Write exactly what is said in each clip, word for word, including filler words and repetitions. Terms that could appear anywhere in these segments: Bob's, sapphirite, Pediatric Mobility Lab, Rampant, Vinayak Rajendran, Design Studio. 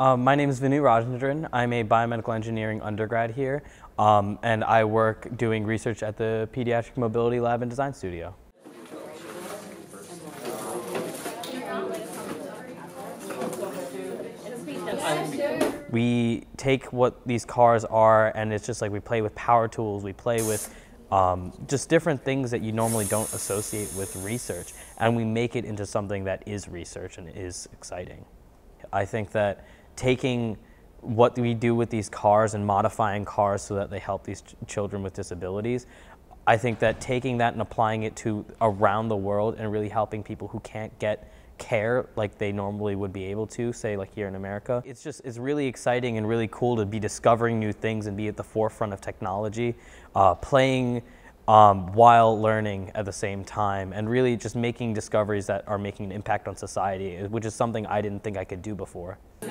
Um, my name is Vinayak Rajendran. I'm a biomedical engineering undergrad here, um, and I work doing research at the Pediatric Mobility Lab and Design Studio. We take what these cars are, and it's just like we play with power tools, we play with um, just different things that you normally don't associate with research, and we make it into something that is research and is exciting. I think that taking what we do with these cars and modifying cars so that they help these ch children with disabilities, I think that taking that and applying it to around the world and really helping people who can't get care like they normally would be able to, say like here in America. It's just, it's really exciting and really cool to be discovering new things and be at the forefront of technology, uh, playing um, while learning at the same time, and really just making discoveries that are making an impact on society, which is something I didn't think I could do before. And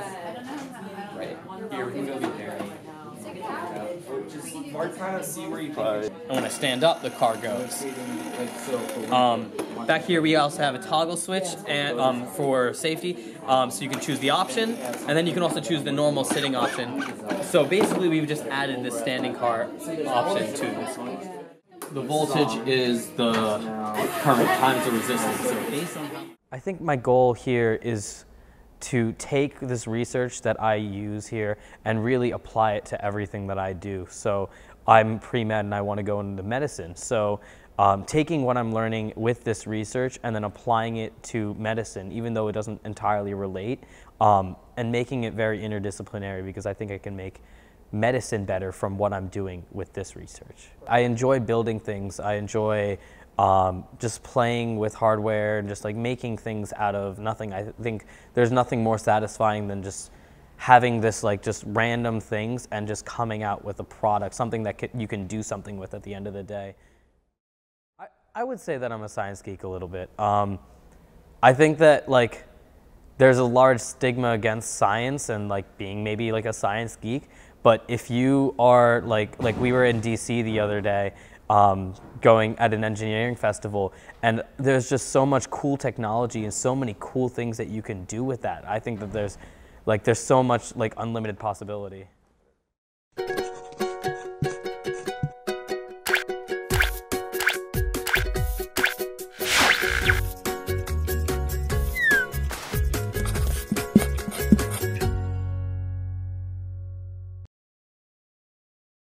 when I stand up, the car goes. Um, back here we also have a toggle switch and, um, for safety, um, so you can choose the option, and then you can also choose the normal sitting option. So basically we've just added this standing car option to this one. The voltage is the current times the resistance. So based on I think my goal here is to take this research that I use here and really apply it to everything that I do. So I'm pre-med and I want to go into medicine. So um, taking what I'm learning with this research and then applying it to medicine, even though it doesn't entirely relate, um, and making it very interdisciplinary, because I think I can make medicine better from what I'm doing with this research. I enjoy building things. I enjoy Um, just playing with hardware and just like making things out of nothing. I th think there's nothing more satisfying than just having this like just random things and just coming out with a product, something that c you can do something with at the end of the day. I, I would say that I'm a science geek a little bit. Um, I think that like there's a large stigma against science and like being maybe like a science geek, but if you are like, like we were in D C the other day, Um, going at an engineering festival, and there's just so much cool technology and so many cool things that you can do with that. I think that there's like there's so much like unlimited possibility.